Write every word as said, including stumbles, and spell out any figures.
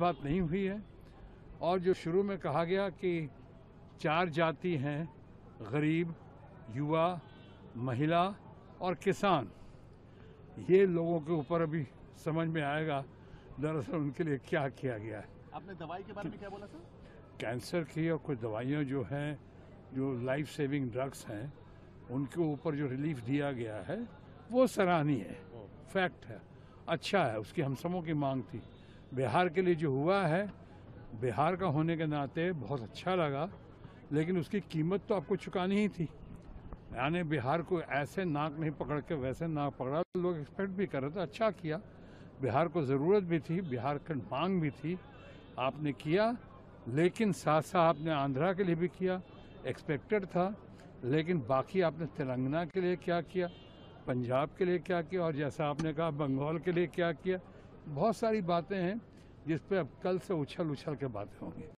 बात नहीं हुई है। और जो शुरू में कहा गया कि चार जाति हैं, गरीब, युवा, महिला और किसान, ये लोगों के ऊपर अभी समझ में आएगा दरअसल उनके लिए क्या किया गया है। आपने दवाई के बारे में क्या बोला सर? कैंसर की और कुछ दवाइयाँ जो हैं, जो लाइफ सेविंग ड्रग्स हैं, उनके ऊपर जो रिलीफ दिया गया है वो सराहनीय है, फैक्ट है, अच्छा है, उसकी हम सबों की मांग थी। बिहार के लिए जो हुआ है, बिहार का होने के नाते बहुत अच्छा लगा, लेकिन उसकी कीमत तो आपको चुकानी ही थी। यानी बिहार को ऐसे नाक नहीं पकड़ के वैसे नाक पकड़ा, लोग एक्सपेक्ट भी कर रहे थे, अच्छा किया, बिहार को ज़रूरत भी थी, बिहार की मांग भी थी, आपने किया, लेकिन साथ साथ आपने आंध्रा के लिए भी किया, एक्सपेक्टेड था, लेकिन बाकी आपने तेलंगाना के लिए क्या किया, पंजाब के लिए क्या किया, और जैसा आपने कहा बंगाल के लिए क्या किया, बहुत सारी बातें हैं जिस पर अब कल से उछल उछल के बातें होंगी।